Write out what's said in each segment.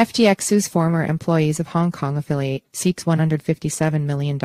FTX sues former employees of Hong Kong affiliate, seeks $157 million.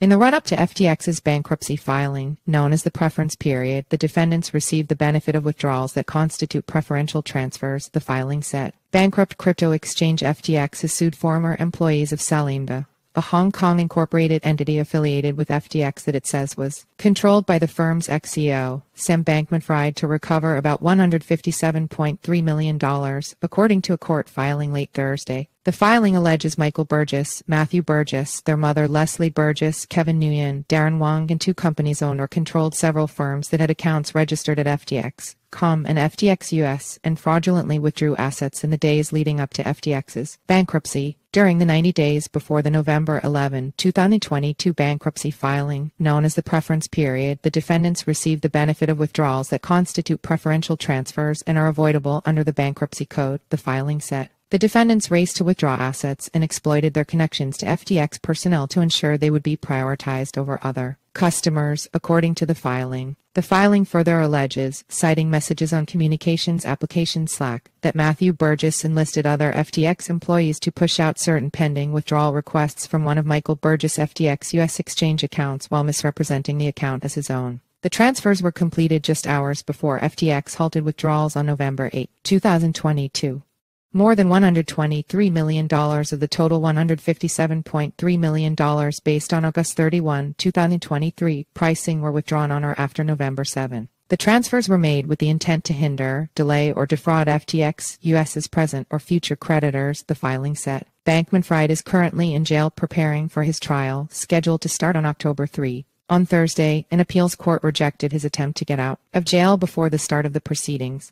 In the run-up to FTX's bankruptcy filing, known as the preference period, the defendants received the benefit of withdrawals that constitute preferential transfers, the filing said. Bankrupt crypto exchange FTX has sued former employees of Alameda, a Hong Kong incorporated entity affiliated with FTX that it says was controlled by the firm's ex-CEO, Sam Bankman-Fried, to recover about $157.3 million, according to a court filing late Thursday. The filing alleges Michael Burgess, Matthew Burgess, their mother Lesley Burgess, Kevin Nguyen, Darren Wong, and two companies owned or controlled several firms that had accounts registered at FTX.com and FTX US and fraudulently withdrew assets in the days leading up to FTX's bankruptcy during the 90 days before the November 11, 2022 bankruptcy filing, known as the preference period. The defendants received the benefit of withdrawals that constitute preferential transfers and are avoidable under the Bankruptcy Code, the filing said. The defendants raced to withdraw assets and exploited their connections to FTX personnel to ensure they would be prioritized over other customers, according to the filing. The filing further alleges, citing messages on communications application Slack, that Matthew Burgess enlisted other FTX employees to push out certain pending withdrawal requests from one of Michael Burgess' FTX US exchange accounts while misrepresenting the account as his own. The transfers were completed just hours before FTX halted withdrawals on November 8, 2022. More than $123 million of the total $157.3 million based on August 31, 2023 pricing were withdrawn on or after November 7. The transfers were made with the intent to hinder, delay, or defraud FTX US's present or future creditors, the filing said. Bankman-Fried is currently in jail preparing for his trial, scheduled to start on October 3. On Thursday, an appeals court rejected his attempt to get out of jail before the start of the proceedings.